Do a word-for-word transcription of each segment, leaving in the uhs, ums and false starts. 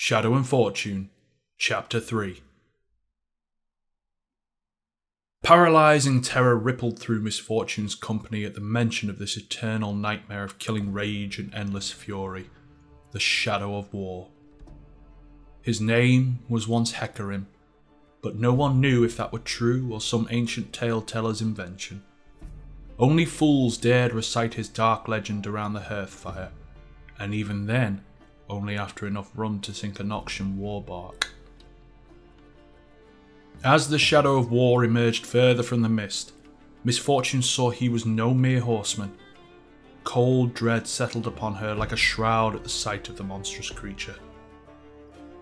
Shadow and Fortune, Chapter three. Paralysing terror rippled through Miss Fortune's company at the mention of this eternal nightmare of killing rage and endless fury, the Shadow of War. His name was once Hecarim, but no one knew if that were true or some ancient tale-teller's invention. Only fools dared recite his dark legend around the hearth fire, and even then, only after enough rum to sink an Noxian war bark. As the Shadow of War emerged further from the mist, Miss Fortune saw he was no mere horseman. Cold dread settled upon her like a shroud at the sight of the monstrous creature.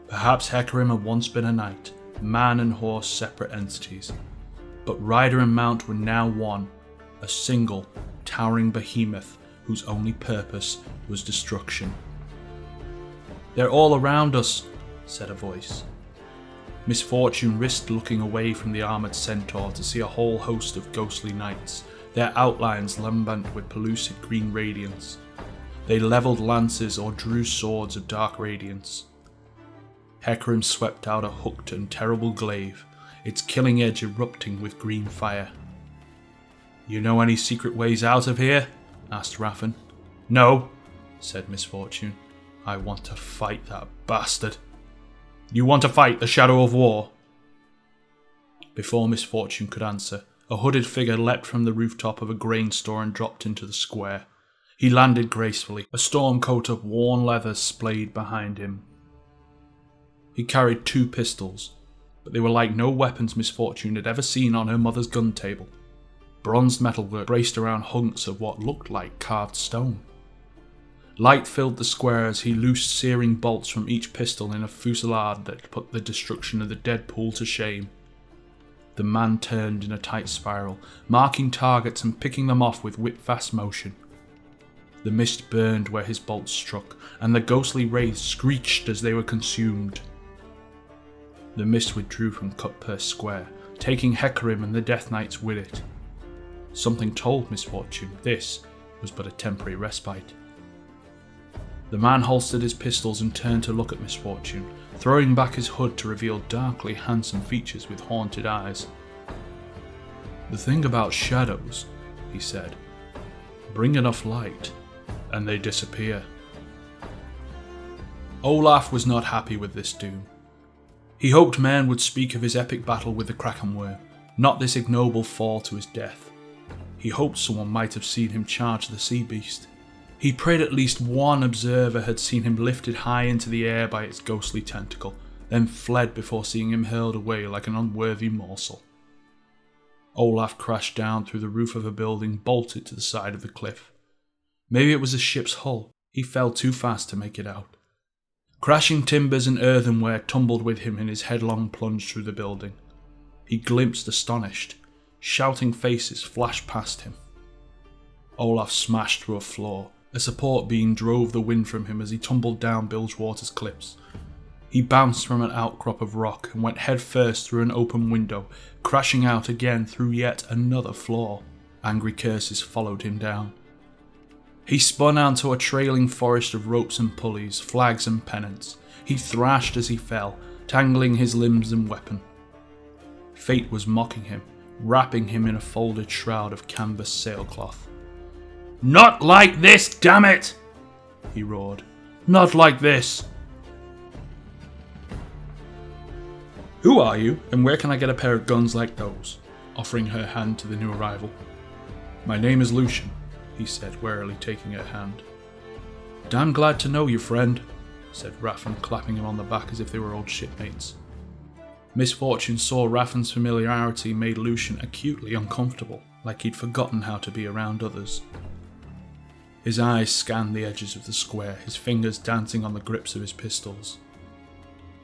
Perhaps Hecarim had once been a knight, man and horse separate entities, but rider and mount were now one, a single, towering behemoth whose only purpose was destruction. "They're all around us," said a voice. Miss Fortune risked looking away from the armoured centaur to see a whole host of ghostly knights, their outlines lambent with pellucid green radiance. They levelled lances or drew swords of dark radiance. Hecarim swept out a hooked and terrible glaive, its killing edge erupting with green fire. "You know any secret ways out of here?" asked Rafen. "No," said Miss Fortune. "I want to fight that bastard." "You want to fight the Shadow of War?" Before Miss Fortune could answer, a hooded figure leapt from the rooftop of a grain store and dropped into the square. He landed gracefully, a storm coat of worn leather splayed behind him. He carried two pistols, but they were like no weapons Miss Fortune had ever seen on her mother's gun table. Bronzed metalwork braced around hunks of what looked like carved stone. Light filled the square as he loosed searing bolts from each pistol in a fusillade that put the destruction of the Deadpool to shame. The man turned in a tight spiral, marking targets and picking them off with whip-fast motion. The mist burned where his bolts struck, and the ghostly wraiths screeched as they were consumed. The mist withdrew from Cutpurse Square, taking Hecarim and the Death Knights with it. Something told Miss Fortune this was but a temporary respite. The man holstered his pistols and turned to look at Miss Fortune, throwing back his hood to reveal darkly handsome features with haunted eyes. "The thing about shadows," he said, "bring enough light, and they disappear." Olaf was not happy with this doom. He hoped men would speak of his epic battle with the Krakenworm, not this ignoble fall to his death. He hoped someone might have seen him charge the sea beast. He prayed at least one observer had seen him lifted high into the air by its ghostly tentacle, then fled before seeing him hurled away like an unworthy morsel. Olaf crashed down through the roof of a building, bolted to the side of the cliff. Maybe it was a ship's hull. He fell too fast to make it out. Crashing timbers and earthenware tumbled with him in his headlong plunge through the building. He glimpsed astonished. Shouting faces flashed past him. Olaf smashed through a floor. A support beam drove the wind from him as he tumbled down Bilgewater's cliffs. He bounced from an outcrop of rock and went headfirst through an open window, crashing out again through yet another floor. Angry curses followed him down. He spun onto a trailing forest of ropes and pulleys, flags and pennants. He thrashed as he fell, tangling his limbs and weapon. Fate was mocking him, wrapping him in a folded shroud of canvas sailcloth. "Not like this, damn it!" he roared. "Not like this!" "Who are you, and where can I get a pair of guns like those?" offering her hand to the new arrival. "My name is Lucian," he said, warily taking her hand. "Damn glad to know you, friend," said Rafen, clapping him on the back as if they were old shipmates. Miss Fortune saw Raffin's familiarity made Lucian acutely uncomfortable, like he'd forgotten how to be around others. His eyes scanned the edges of the square, his fingers dancing on the grips of his pistols.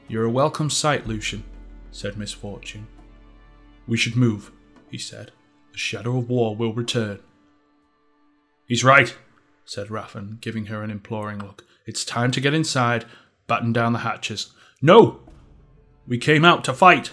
"You're a welcome sight, Lucian," said Miss Fortune. "We should move," he said. "The Shadow of War will return." "He's right," said Rafen, giving her an imploring look. "It's time to get inside, batten down the hatches." "No! We came out to fight!"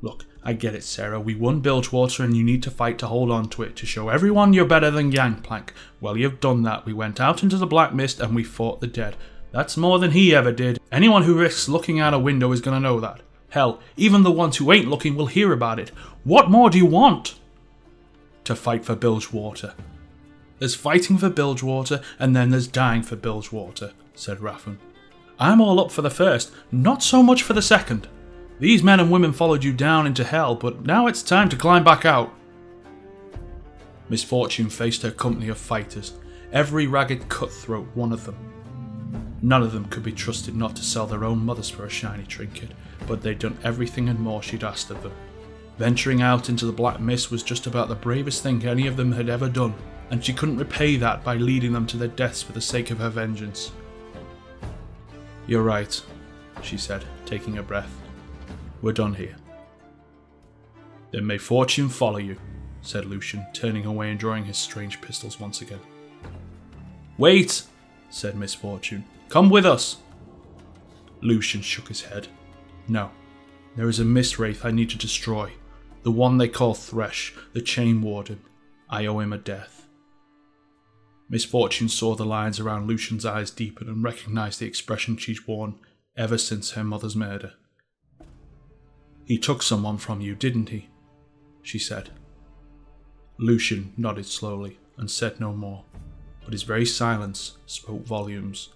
"Look, I get it, Sarah. We won Bilgewater and you need to fight to hold on to it, to show everyone you're better than Gangplank. Well, you've done that. We went out into the Black Mist and we fought the dead. That's more than he ever did. Anyone who risks looking out a window is gonna know that. Hell, even the ones who ain't looking will hear about it. What more do you want? To fight for Bilgewater. There's fighting for Bilgewater, and then there's dying for Bilgewater, said Rafen. I'm all up for the first, not so much for the second. These men and women followed you down into hell, but now it's time to climb back out. Miss Fortune faced her company of fighters, every ragged cutthroat one of them. None of them could be trusted not to sell their own mothers for a shiny trinket, but they'd done everything and more she'd asked of them. Venturing out into the Black Mist was just about the bravest thing any of them had ever done, and she couldn't repay that by leading them to their deaths for the sake of her vengeance. "You're right," she said, taking a breath. "We're done here." "Then may fortune follow you," said Lucian, turning away and drawing his strange pistols once again. "Wait!" said Miss Fortune. "Come with us!" Lucian shook his head. "No. There is a mistwraith I need to destroy. The one they call Thresh, the Chain Warden. I owe him a death." Miss Fortune saw the lines around Lucian's eyes deepen and recognised the expression she'd worn ever since her mother's murder. "He took someone from you, didn't he?" she said. Lucian nodded slowly and said no more, but his very silence spoke volumes.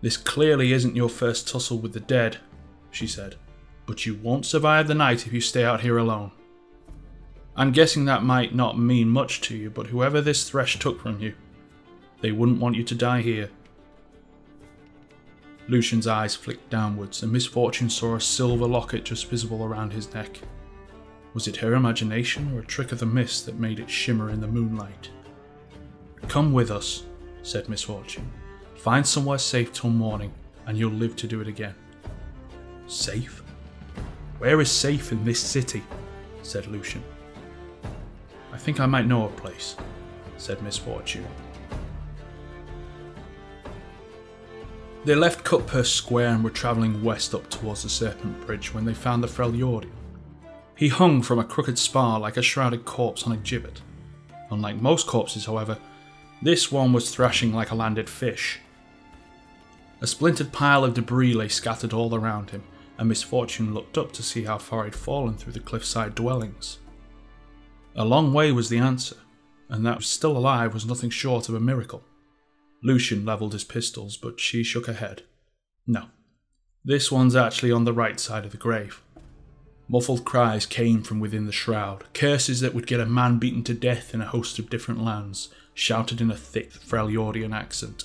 "This clearly isn't your first tussle with the dead," she said, "but you won't survive the night if you stay out here alone. I'm guessing that might not mean much to you, but whoever this Thresh took from you, they wouldn't want you to die here." Lucian's eyes flicked downwards, and Miss Fortune saw a silver locket just visible around his neck. Was it her imagination or a trick of the mist that made it shimmer in the moonlight? "Come with us," said Miss Fortune. "Find somewhere safe till morning, and you'll live to do it again." "Safe? Where is safe in this city?" said Lucian. "I think I might know a place," said Miss Fortune. They left Cutpurse Square and were travelling west up towards the Serpent Bridge when they found the Freljordian. He hung from a crooked spar like a shrouded corpse on a gibbet. Unlike most corpses, however, this one was thrashing like a landed fish. A splintered pile of debris lay scattered all around him, and Miss Fortune looked up to see how far he'd fallen through the cliffside dwellings. A long way was the answer, and that he was still alive was nothing short of a miracle. Lucian levelled his pistols, but she shook her head. "No, this one's actually on the right side of the grave." Muffled cries came from within the shroud, curses that would get a man beaten to death in a host of different lands, shouted in a thick Freljordian accent.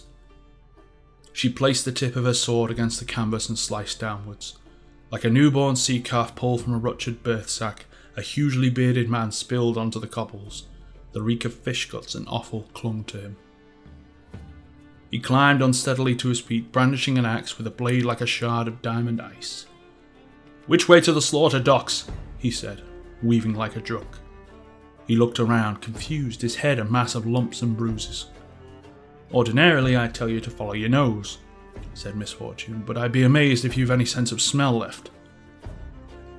She placed the tip of her sword against the canvas and sliced downwards. Like a newborn sea calf pulled from a ruptured birth sack, a hugely bearded man spilled onto the cobbles. The reek of fish guts and offal clung to him. He climbed unsteadily to his feet, brandishing an axe with a blade like a shard of diamond ice. "Which way to the slaughter docks?" he said, weaving like a drunk. He looked around, confused, his head a mass of lumps and bruises. "Ordinarily I tell you to follow your nose," said Miss Fortune, "but I'd be amazed if you've any sense of smell left."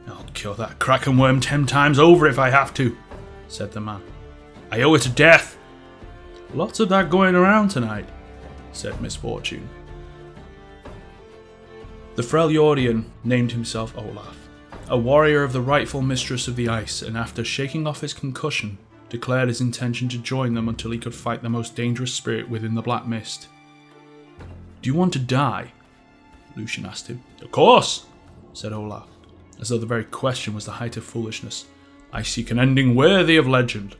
"I'll kill that Krakenworm ten times over if I have to," said the man. "I owe it to death." "Lots of that going around tonight," said Miss Fortune. The Freljordian named himself Olaf, a warrior of the rightful mistress of the ice, and after shaking off his concussion, declared his intention to join them until he could fight the most dangerous spirit within the Black Mist. "Do you want to die?" Lucian asked him. "Of course," said Olaf, as though the very question was the height of foolishness. "I seek an ending worthy of legend."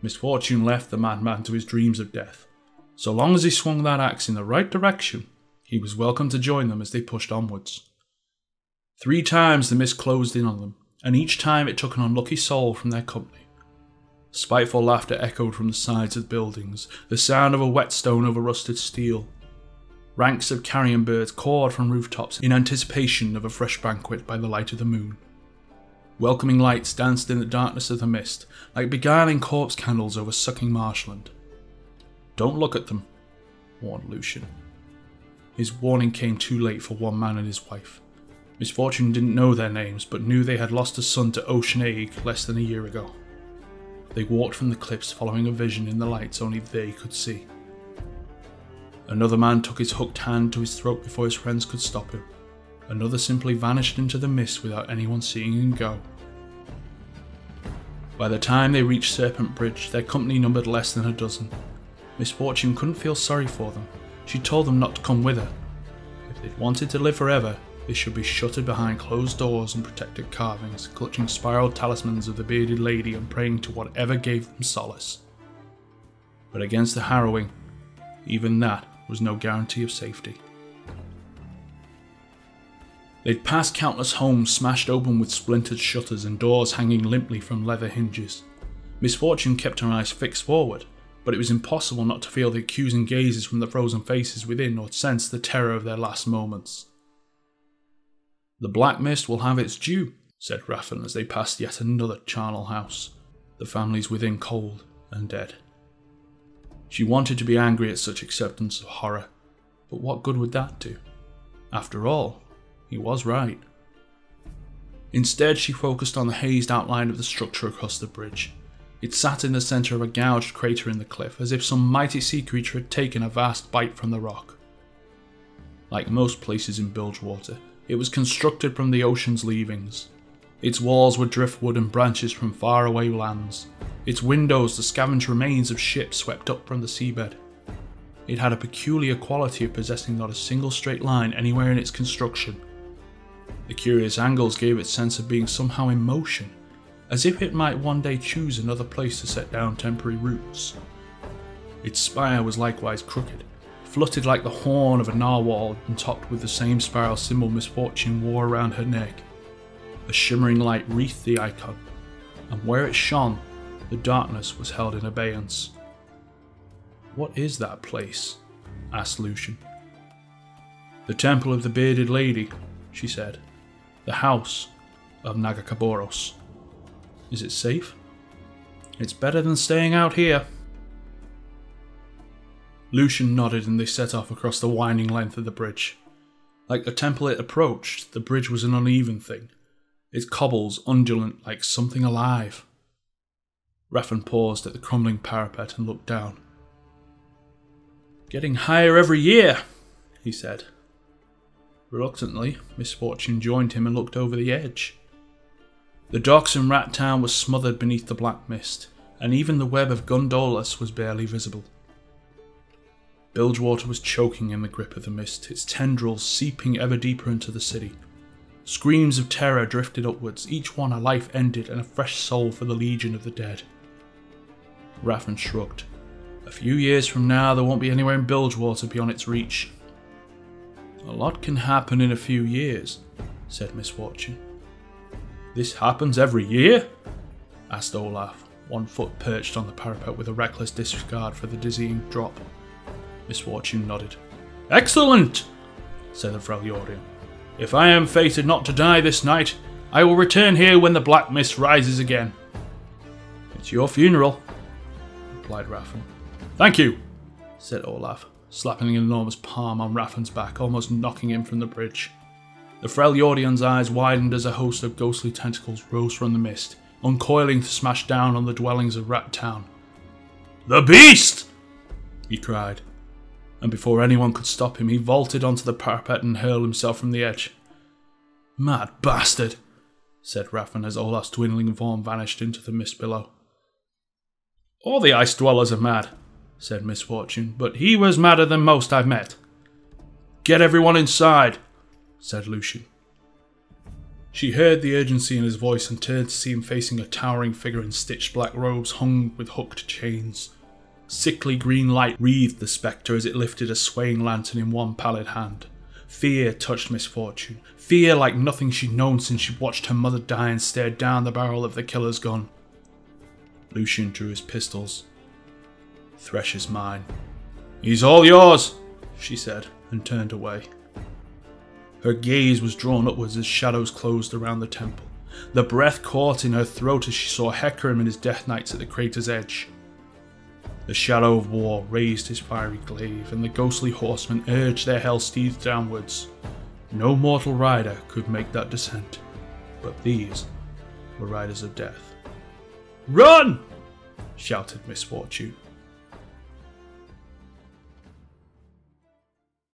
Miss Fortune left the madman to his dreams of death. So long as he swung that axe in the right direction, he was welcome to join them as they pushed onwards. Three times the mist closed in on them, and each time it took an unlucky soul from their company. Spiteful laughter echoed from the sides of buildings, the sound of a whetstone over rusted steel. Ranks of carrion birds cawed from rooftops in anticipation of a fresh banquet by the light of the moon. Welcoming lights danced in the darkness of the mist, like beguiling corpse candles over sucking marshland. "Don't look at them," warned Lucian. His warning came too late for one man and his wife. Miss Fortune didn't know their names, but knew they had lost a son to Ocean Egg less than a year ago. They walked from the cliffs, following a vision in the lights only they could see. Another man took his hooked hand to his throat before his friends could stop him. Another simply vanished into the mist without anyone seeing him go. By the time they reached Serpent Bridge, their company numbered less than a dozen. Miss Fortune couldn't feel sorry for them. She told them not to come with her. If they'd wanted to live forever, they should be shuttered behind closed doors and protected carvings, clutching spiraled talismans of the Bearded Lady and praying to whatever gave them solace. But against the Harrowing, even that was no guarantee of safety. They'd passed countless homes smashed open with splintered shutters and doors hanging limply from leather hinges. Miss Fortune kept her eyes fixed forward, but it was impossible not to feel the accusing gazes from the frozen faces within or sense the terror of their last moments. "The Black Mist will have its due," said Rafen as they passed yet another charnel house, the families within cold and dead. She wanted to be angry at such acceptance of horror, but what good would that do? After all, he was right. Instead, she focused on the hazed outline of the structure across the bridge. It sat in the centre of a gouged crater in the cliff, as if some mighty sea creature had taken a vast bite from the rock. Like most places in Bilgewater, it was constructed from the ocean's leavings. Its walls were driftwood and branches from faraway lands. Its windows the scavenged remains of ships swept up from the seabed. It had a peculiar quality of possessing not a single straight line anywhere in its construction. The curious angles gave it a sense of being somehow in motion, as if it might one day choose another place to set down temporary roots. Its spire was likewise crooked, fluttered like the horn of a narwhal and topped with the same spiral symbol Miss Fortune wore around her neck. A shimmering light wreathed the icon, and where it shone, the darkness was held in abeyance. "What is that place?" asked Lucian. "The Temple of the Bearded Lady," she said. "The House of Nagakaboros." "Is it safe?" "It's better than staying out here." Lucian nodded and they set off across the winding length of the bridge. Like the temple it approached, the bridge was an uneven thing, its cobbles undulant like something alive. Rafen paused at the crumbling parapet and looked down. "Getting higher every year," he said. Reluctantly, Miss Fortune joined him and looked over the edge. The docks in Rat Town were smothered beneath the black mist, and even the web of gondolas was barely visible. Bilgewater was choking in the grip of the mist, its tendrils seeping ever deeper into the city. Screams of terror drifted upwards, each one a life ended and a fresh soul for the Legion of the Dead. Rafen shrugged. "A few years from now there won't be anywhere in Bilgewater beyond its reach." "A lot can happen in a few years," said Miss Fortune. "This happens every year?" asked Olaf, one foot perched on the parapet with a reckless disregard for the dizzying drop. Miss Fortune nodded. "Excellent!" said the Freljordian. "If I am fated not to die this night, I will return here when the black mist rises again." "It's your funeral," replied Rafen. "Thank you," said Olaf, slapping an enormous palm on Raffin's back, almost knocking him from the bridge. The Freljordian's eyes widened as a host of ghostly tentacles rose from the mist, uncoiling to smash down on the dwellings of Rat Town. "The beast!" he cried, and before anyone could stop him, he vaulted onto the parapet and hurled himself from the edge. "Mad bastard!" said Rafen as Olaf's dwindling form vanished into the mist below. "All the Ice Dwellers are mad," said Miss Fortune, "but he was madder than most I've met." "Get everyone inside," said Lucian. She heard the urgency in his voice and turned to see him facing a towering figure in stitched black robes hung with hooked chains. Sickly green light wreathed the spectre as it lifted a swaying lantern in one pallid hand. Fear touched Miss Fortune, fear like nothing she'd known since she'd watched her mother die and stared down the barrel of the killer's gun. Lucian drew his pistols. "Thresh is mine." "He's all yours," she said, and turned away. Her gaze was drawn upwards as shadows closed around the temple. The breath caught in her throat as she saw Hecarim and his death knights at the crater's edge. The shadow of war raised his fiery glaive, and the ghostly horsemen urged their hell steeds downwards. No mortal rider could make that descent, but these were riders of death. "Run!" shouted Miss Fortune.